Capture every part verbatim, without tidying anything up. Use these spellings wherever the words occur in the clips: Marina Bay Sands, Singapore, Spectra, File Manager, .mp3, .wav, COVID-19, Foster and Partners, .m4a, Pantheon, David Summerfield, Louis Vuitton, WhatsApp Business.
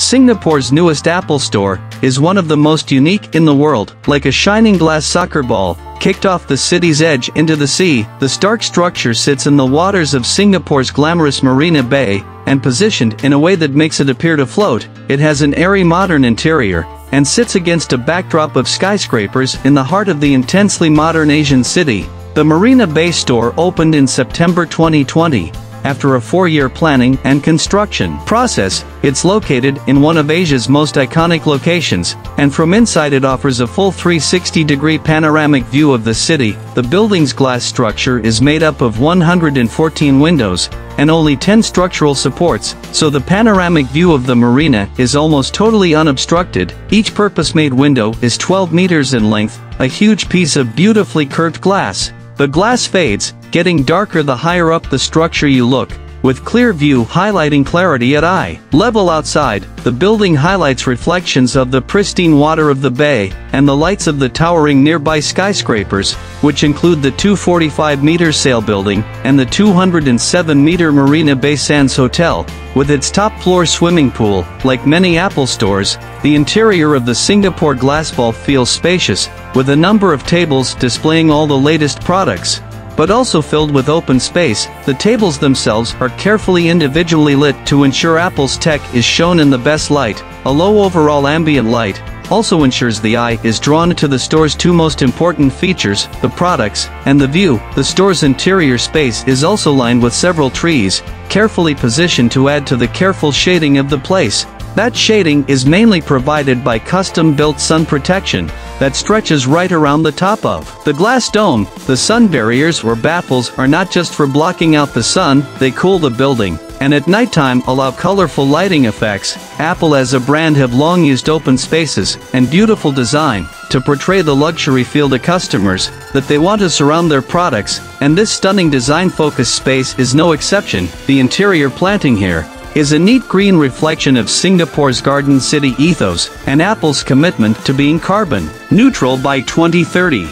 Singapore's newest Apple store is one of the most unique in the world. Like a shining glass soccer ball, kicked off the city's edge into the sea, the stark structure sits in the waters of Singapore's glamorous Marina Bay, and positioned in a way that makes it appear to float. It has an airy modern interior, and sits against a backdrop of skyscrapers in the heart of the intensely modern Asian city. The Marina Bay store opened in September twenty twenty. After a four-year planning and construction process, it's located in one of Asia's most iconic locations, and from inside it offers a full three hundred sixty degree panoramic view of the city. The building's glass structure is made up of one hundred fourteen windows and only ten structural supports, so the panoramic view of the marina is almost totally unobstructed. Each purpose-made window is twelve meters in length, a huge piece of beautifully curved glass. The glass fades, getting darker the higher up the structure you look, with clear view highlighting clarity at eye level. Outside, the building highlights reflections of the pristine water of the bay and the lights of the towering nearby skyscrapers, which include the two hundred forty-five meter Sail Building and the two hundred seven meter Marina Bay Sands Hotel. With its top-floor swimming pool, like many Apple stores, the interior of the Singapore glass ball feels spacious, with a number of tables displaying all the latest products, but also filled with open space. The tables themselves are carefully individually lit to ensure Apple's tech is shown in the best light. A low overall ambient light also ensures the eye is drawn to the store's two most important features, the products and the view. The store's interior space is also lined with several trees, carefully positioned to add to the careful shading of the place. That shading is mainly provided by custom-built sun protection that stretches right around the top of the glass dome. The sun barriers or baffles are not just for blocking out the sun, they cool the building, and at nighttime allow colorful lighting effects. Apple as a brand have long used open spaces and beautiful design to portray the luxury feel to customers that they want to surround their products, and this stunning design-focused space is no exception. The interior planting here is a neat green reflection of Singapore's garden city ethos and Apple's commitment to being carbon neutral by twenty thirty.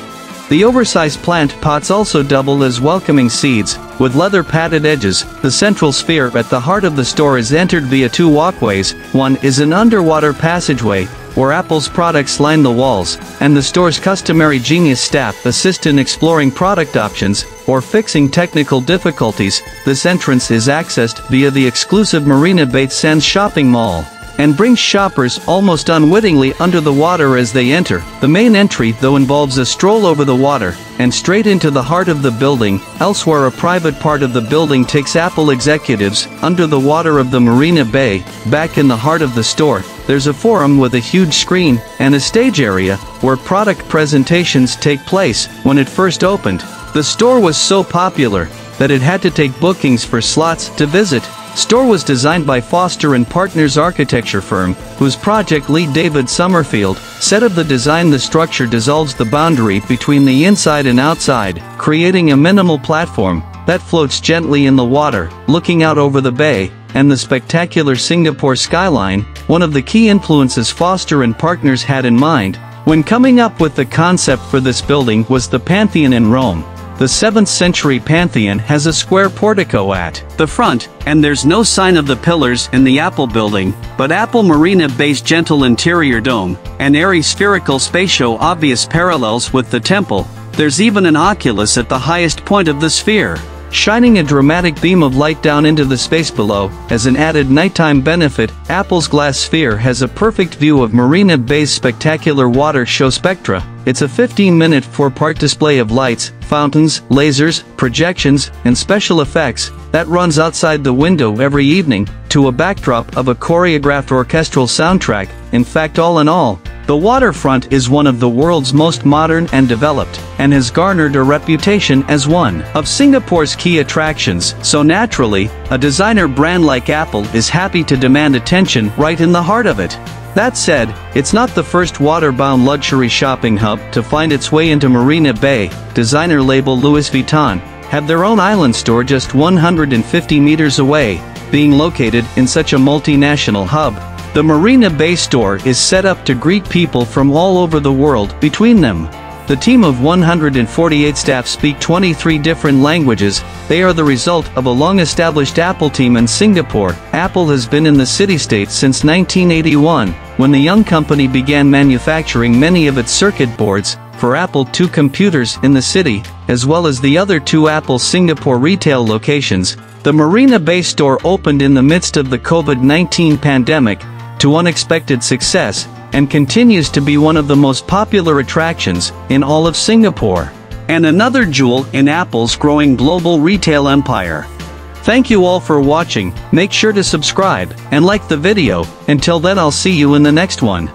The oversized plant pots also double as welcoming seeds, with leather-padded edges. The central sphere at the heart of the store is entered via two walkways. One is an underwater passageway, where Apple's products line the walls, and the store's customary genius staff assist in exploring product options or fixing technical difficulties. This entrance is accessed via the exclusive Marina Bay Sands shopping mall, and brings shoppers almost unwittingly under the water as they enter. The main entry, though, involves a stroll over the water and straight into the heart of the building. Elsewhere, a private part of the building takes Apple executives under the water of the Marina Bay. Back in the heart of the store, there's a forum with a huge screen and a stage area where product presentations take place. When it first opened, the store was so popular that it had to take bookings for slots to visit. The store was designed by Foster and Partners architecture firm, whose project lead David Summerfield said of the design, the structure dissolves the boundary between the inside and outside, creating a minimal platform that floats gently in the water, looking out over the bay and the spectacular Singapore skyline. One of the key influences Foster and Partners had in mind when coming up with the concept for this building was the Pantheon in Rome. The seventh century Pantheon has a square portico at the front, and there's no sign of the pillars in the Apple building, but Apple Marina Bay's gentle interior dome and airy spherical space show obvious parallels with the temple. There's even an oculus at the highest point of the sphere, shining a dramatic beam of light down into the space below. As an added nighttime benefit, Apple's glass sphere has a perfect view of Marina Bay's spectacular water show Spectra. It's a fifteen minute four part display of lights, fountains, lasers, projections, and special effects that runs outside the window every evening to a backdrop of a choreographed orchestral soundtrack. In fact, all in all, the waterfront is one of the world's most modern and developed, and has garnered a reputation as one of Singapore's key attractions. So naturally, a designer brand like Apple is happy to demand attention right in the heart of it. That said, it's not the first water-bound luxury shopping hub to find its way into Marina Bay. Designer label Louis Vuitton have their own island store just one hundred fifty meters away. Being located in such a multinational hub, the Marina Bay store is set up to greet people from all over the world. Between them, The team of one hundred forty-eight staff speak twenty-three different languages. They are the result of a long-established Apple team in Singapore. Apple has been in the city-state since nineteen eighty-one, when the young company began manufacturing many of its circuit boards for Apple two computers in the city, as well as the other two Apple Singapore retail locations. The Marina Bay store opened in the midst of the COVID nineteen pandemic to unexpected success, and continues to be one of the most popular attractions in all of Singapore, and another jewel in Apple's growing global retail empire. Thank you all for watching. Make sure to subscribe and like the video. Until then, I'll see you in the next one.